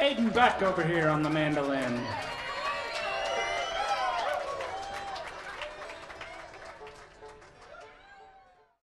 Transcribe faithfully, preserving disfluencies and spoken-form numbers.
Aden Beck over here on the mandolin.